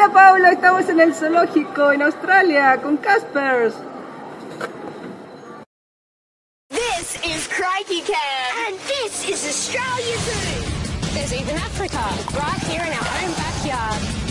Hola Paula, estamos en el zoológico en Australia con Caspers. This is Crikey Camp. And this is Australia Zoo. There's even Africa right here in our own backyard.